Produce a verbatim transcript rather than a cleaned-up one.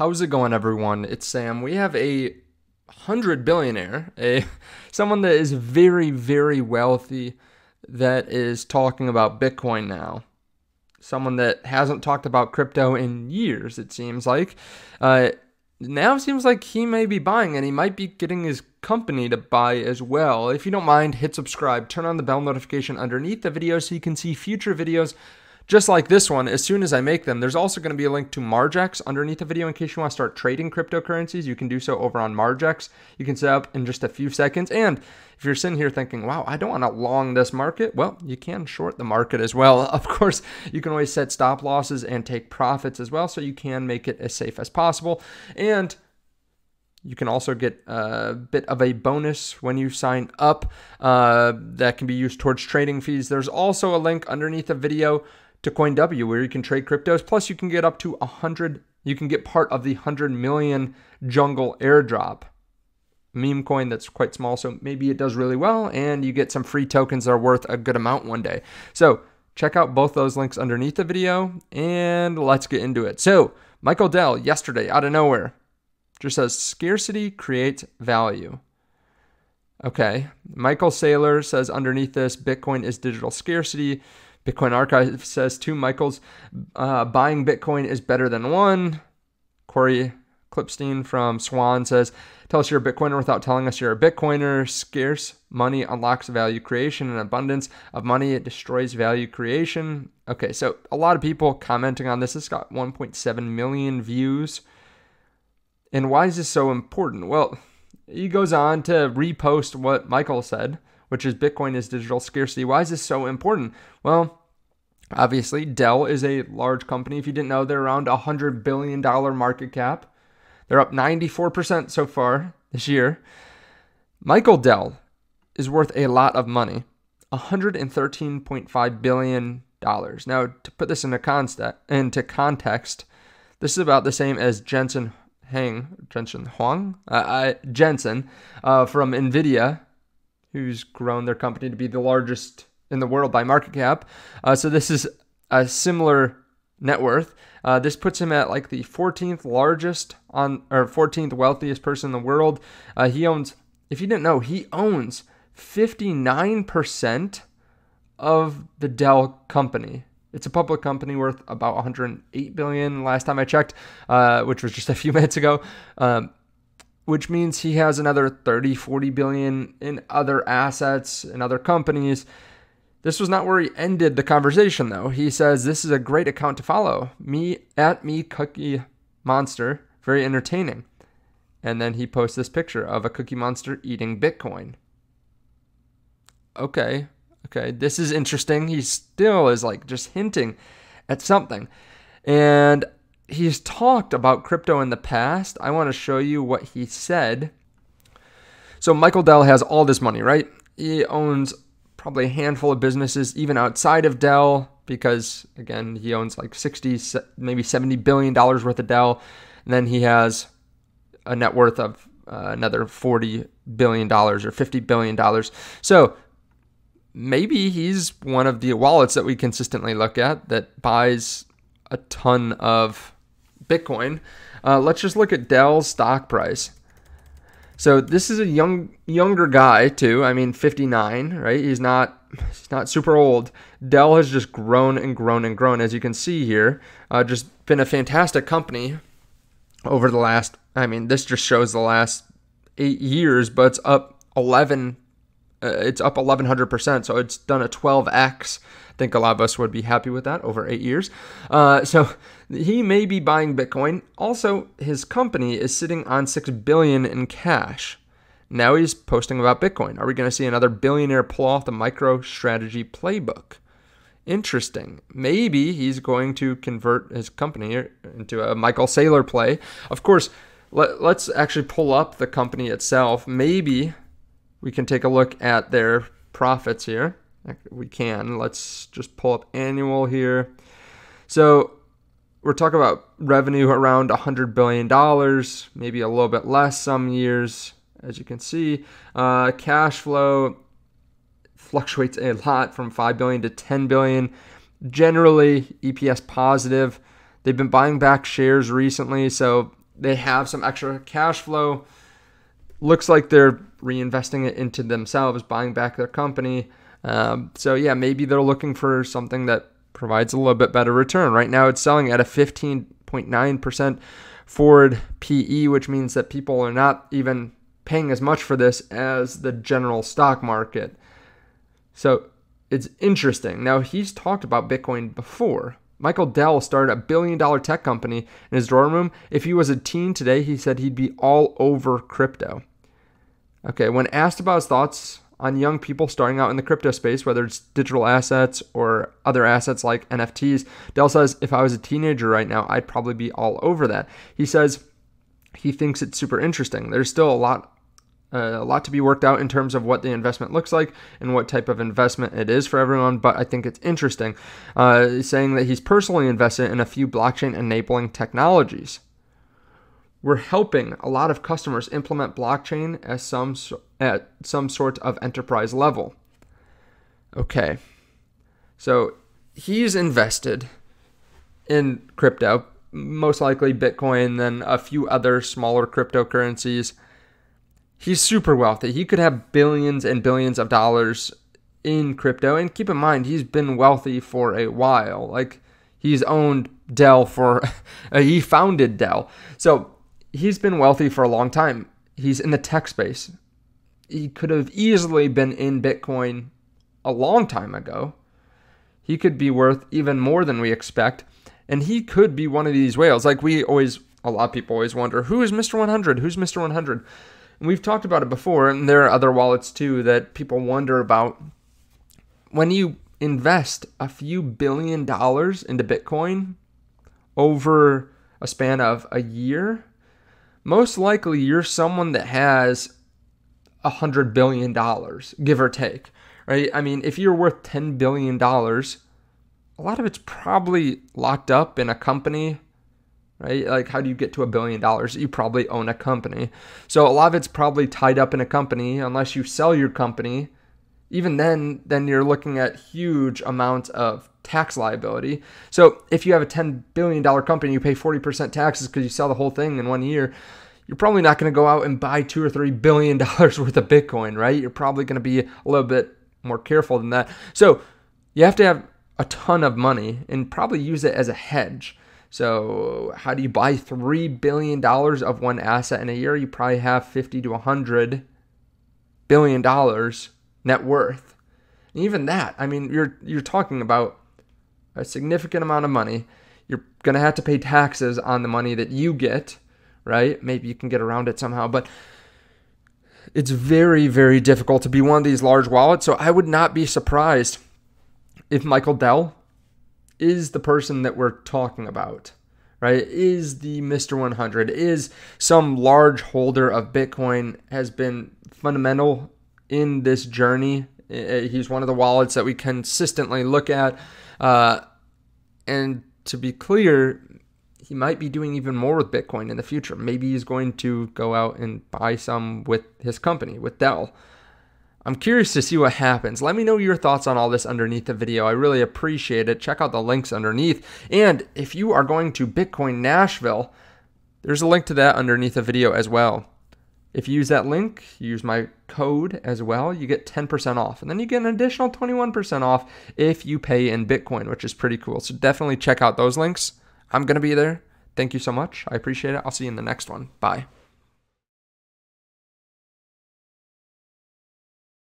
How's it going, everyone? It's Sam. We have a hundred billionaire, a someone that is very, very wealthy, that is talking about Bitcoin now. Someone that hasn't talked about crypto in years, it seems like. Uh, now it seems like he may be buying, and he might be getting his company to buy as well. If you don't mind, hit subscribe, turn on the bell notification underneath the video so you can see future videos just like this one as soon as I make them. There's also going to be a link to Margex underneath the video in case you want to start trading cryptocurrencies. You can do so over on Margex. You can set up in just a few seconds. And if you're sitting here thinking, wow, I don't want to long this market, well, you can short the market as well. Of course, you can always set stop losses and take profits as well, so you can make it as safe as possible. And you can also get a bit of a bonus when you sign up uh, that can be used towards trading fees. There's also a link underneath the video to CoinW where you can trade cryptos. Plus, you can get up to a hundred, you can get part of the one hundred million jungle airdrop. Meme coin that's quite small, so maybe it does really well, and you get some free tokens that are worth a good amount one day. So check out both those links underneath the video, and let's get into it. So Michael Dell yesterday, out of nowhere, just says scarcity creates value. Okay, Michael Saylor says underneath this, Bitcoin is digital scarcity. Bitcoin Archive says two Michaels, uh, buying Bitcoin is better than one. Corey Klipstein from Swan says, tell us you're a Bitcoiner without telling us you're a Bitcoiner. Scarce money unlocks value creation, and abundance of money, it destroys value creation. Okay, so a lot of people commenting on this. It's got one point seven million views. And why is this so important? Well, he goes on to repost what Michael said, which is Bitcoin is digital scarcity. Why is this so important? Well, obviously, Dell is a large company. If you didn't know, they're around one hundred billion dollars market cap. They're up ninety-four percent so far this year. Michael Dell is worth a lot of money, one hundred thirteen point five billion dollars. Now, to put this into context, this is about the same as Jensen Huang, Jensen Huang, uh, I, Jensen uh, from Nvidia, who's grown their company to be the largest in the world by market cap. Uh, so this is a similar net worth. Uh, this puts him at like the fourteenth largest on or fourteenth wealthiest person in the world. Uh, he owns, if you didn't know, he owns fifty-nine percent of the Dell company. It's a public company worth about one hundred eight billion dollars last time I checked, uh, which was just a few minutes ago. Um, which means he has another thirty, forty billion dollars in other assets and other companies. This was not where he ended the conversation, though. He says, this is a great account to follow. Me, at me, cookie monster. Very entertaining. And then he posts this picture of a cookie monster eating Bitcoin. Okay. Okay. This is interesting. He still is like just hinting at something. And he's talked about crypto in the past. I want to show you what he said. So Michael Dell has all this money, right? He owns probably a handful of businesses even outside of Dell, because again, he owns like sixty, maybe seventy billion dollars worth of Dell. And then he has a net worth of uh, another forty billion dollars or fifty billion dollars. So maybe he's one of the wallets that we consistently look at that buys a ton of Bitcoin. Uh, let's just look at Dell's stock price. So this is a young, younger guy too. I mean, fifty-nine, right? He's not, he's not super old. Dell has just grown and grown and grown, as you can see here. Uh, just been a fantastic company over the last. I mean, this just shows the last eight years, but it's up eleven. Uh, it's up eleven hundred percent. So it's done a twelve X. I think a lot of us would be happy with that over eight years. Uh, so he may be buying Bitcoin. Also, his company is sitting on six billion dollars in cash. Now he's posting about Bitcoin. Are we going to see another billionaire pull off the MicroStrategy playbook? Interesting. Maybe he's going to convert his company into a Michael Saylor play. Of course, let, let's actually pull up the company itself. Maybe we can take a look at their profits here. We can. Let's just pull up annual here. So we're talking about revenue around one hundred billion dollars, maybe a little bit less some years, as you can see. Uh, cash flow fluctuates a lot from five billion dollars to ten billion dollars. Generally, E P S positive. They've been buying back shares recently, so they have some extra cash flow. Looks like they're reinvesting it into themselves, buying back their company. Um, so yeah, maybe they're looking for something that provides a little bit better return. Right now it's selling at a fifteen point nine percent forward P E, which means that people are not even paying as much for this as the general stock market. So it's interesting. Now, he's talked about Bitcoin before. Michael Dell started a billion dollar tech company in his dorm room. If he was a teen today, he said he'd be all over crypto. Okay, when asked about his thoughts on young people starting out in the crypto space, whether it's digital assets or other assets like N F Ts, Dell says, if I was a teenager right now, I'd probably be all over that. He says he thinks it's super interesting. There's still a lot Uh, a lot to be worked out in terms of what the investment looks like and what type of investment it is for everyone, but I think it's interesting. Uh, saying that he's personally invested in a few blockchain-enabling technologies. We're helping a lot of customers implement blockchain as some, at some sort of enterprise level. Okay, so he's invested in crypto, most likely Bitcoin, then a few other smaller cryptocurrencies. He's super wealthy. He could have billions and billions of dollars in crypto. And keep in mind, he's been wealthy for a while. Like, he's owned Dell for, he founded Dell. So he's been wealthy for a long time. He's in the tech space. He could have easily been in Bitcoin a long time ago. He could be worth even more than we expect. And he could be one of these whales. Like, we always, a lot of people always wonder, who is Mister one hundred? Who's Mister one hundred? We've talked about it before, and there are other wallets too that people wonder about. When you invest a few billion dollars into Bitcoin over a span of a year, most likely you're someone that has a hundred billion dollars, give or take, right? I mean, if you're worth ten billion dollars, a lot of it's probably locked up in a company. Right? Like, how do you get to a billion dollars? You probably own a company. So a lot of it's probably tied up in a company, unless you sell your company. Even then, then you're looking at huge amounts of tax liability. So if you have a ten billion dollar company, you pay forty percent taxes because you sell the whole thing in one year, you're probably not going to go out and buy two or three billion dollars worth of Bitcoin, right? You're probably going to be a little bit more careful than that. So you have to have a ton of money and probably use it as a hedge. So how do you buy three billion dollars of one asset in a year? You probably have fifty to one hundred billion dollars net worth. And even that, I mean, you're you're talking about a significant amount of money. You're going to have to pay taxes on the money that you get, right? Maybe you can get around it somehow, but it's very, very difficult to be one of these large wallets. So I would not be surprised if Michael Dell is the person that we're talking about, right? Is the Mister one hundred, is some large holder of Bitcoin, has been fundamental in this journey. He's one of the wallets that we consistently look at. Uh, and to be clear, he might be doing even more with Bitcoin in the future. Maybe he's going to go out and buy some with his company, with Dell. I'm curious to see what happens. Let me know your thoughts on all this underneath the video. I really appreciate it. Check out the links underneath. And if you are going to Bitcoin Nashville, there's a link to that underneath the video as well. If you use that link, use my code as well, you get ten percent off. And then you get an additional twenty-one percent off if you pay in Bitcoin, which is pretty cool. So definitely check out those links. I'm going to be there. Thank you so much. I appreciate it. I'll see you in the next one. Bye.